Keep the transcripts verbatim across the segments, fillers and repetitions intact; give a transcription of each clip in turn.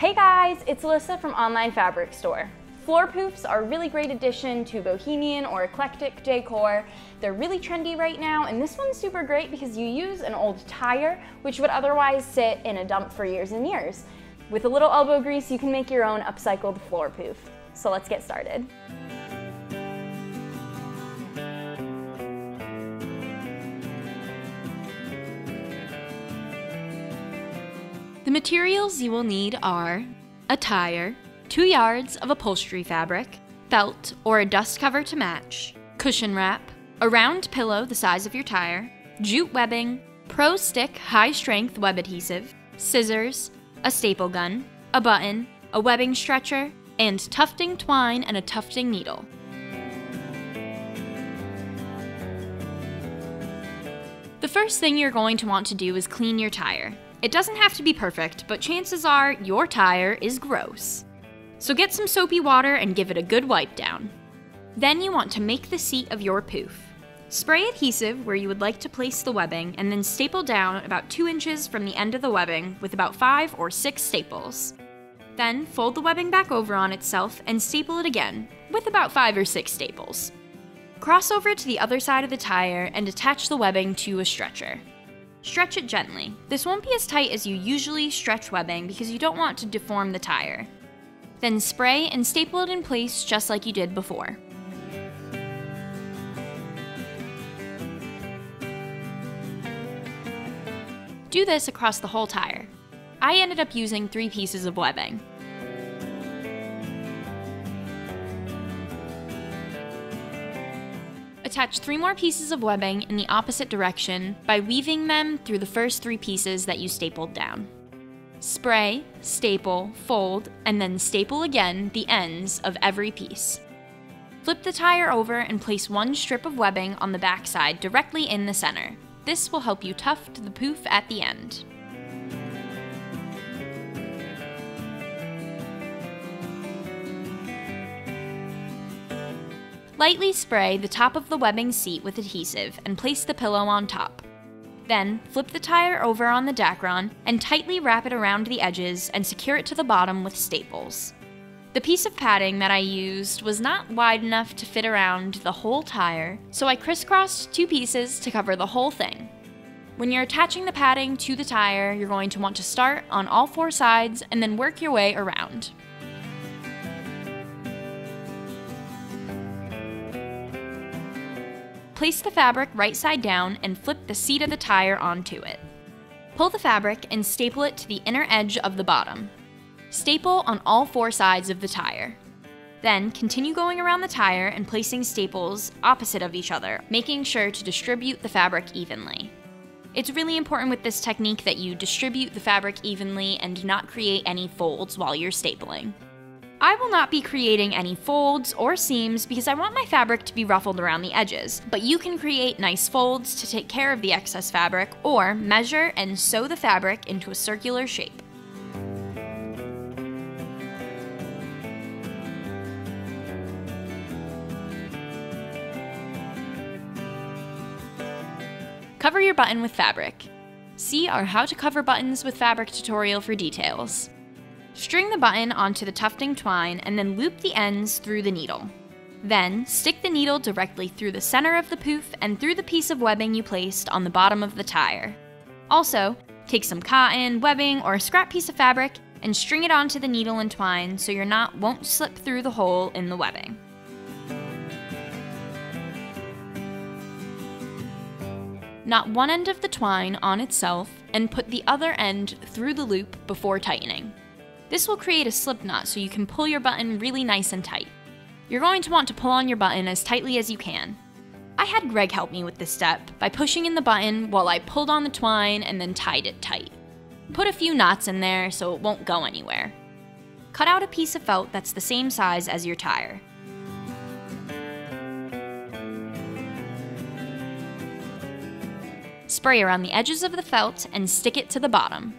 Hey guys, it's Alyssa from Online Fabric Store. Floor poufs are a really great addition to bohemian or eclectic decor. They're really trendy right now, and this one's super great because you use an old tire, which would otherwise sit in a dump for years and years. With a little elbow grease, you can make your own upcycled floor poof. So let's get started. The materials you will need are a tire, two yards of upholstery fabric, felt or a dust cover to match, cushion wrap, a round pillow the size of your tire, jute webbing, Pro Stick high strength web adhesive, scissors, a staple gun, a button, a webbing stretcher, and tufting twine and a tufting needle. The first thing you're going to want to do is clean your tire. It doesn't have to be perfect, but chances are your tire is gross. So get some soapy water and give it a good wipe down. Then you want to make the seat of your pouf. Spray adhesive where you would like to place the webbing and then staple down about two inches from the end of the webbing with about five or six staples. Then fold the webbing back over on itself and staple it again with about five or six staples. Cross over to the other side of the tire and attach the webbing to a stretcher. Stretch it gently. This won't be as tight as you usually stretch webbing because you don't want to deform the tire. Then spray and staple it in place just like you did before. Do this across the whole tire. I ended up using three pieces of webbing. Attach three more pieces of webbing in the opposite direction by weaving them through the first three pieces that you stapled down. Spray, staple, fold, and then staple again the ends of every piece. Flip the tire over and place one strip of webbing on the back side directly in the center. This will help you tuft the pouf at the end. Lightly spray the top of the webbing seat with adhesive and place the pillow on top. Then, flip the tire over on the Dacron and tightly wrap it around the edges and secure it to the bottom with staples. The piece of padding that I used was not wide enough to fit around the whole tire, so I crisscrossed two pieces to cover the whole thing. When you're attaching the padding to the tire, you're going to want to start on all four sides and then work your way around. Place the fabric right side down and flip the seat of the tire onto it. Pull the fabric and staple it to the inner edge of the bottom. Staple on all four sides of the tire. Then continue going around the tire and placing staples opposite of each other, making sure to distribute the fabric evenly. It's really important with this technique that you distribute the fabric evenly and do not create any folds while you're stapling. I will not be creating any folds or seams because I want my fabric to be ruffled around the edges, but you can create nice folds to take care of the excess fabric or measure and sew the fabric into a circular shape. Cover your button with fabric. See our How to Cover Buttons with Fabric tutorial for details. String the button onto the tufting twine and then loop the ends through the needle. Then, stick the needle directly through the center of the pouf and through the piece of webbing you placed on the bottom of the tire. Also, take some cotton, webbing, or a scrap piece of fabric and string it onto the needle and twine so your knot won't slip through the hole in the webbing. Knot one end of the twine on itself and put the other end through the loop before tightening. This will create a slip knot so you can pull your button really nice and tight. You're going to want to pull on your button as tightly as you can. I had Greg help me with this step by pushing in the button while I pulled on the twine and then tied it tight. Put a few knots in there so it won't go anywhere. Cut out a piece of felt that's the same size as your tire. Spray around the edges of the felt and stick it to the bottom.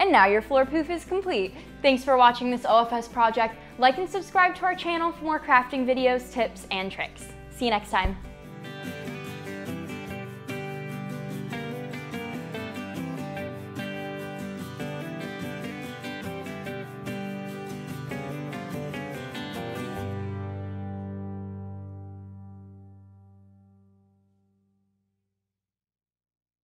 And now your floor pouf is complete. Thanks for watching this O F S project. Like and subscribe to our channel for more crafting videos, tips, and tricks. See you next time.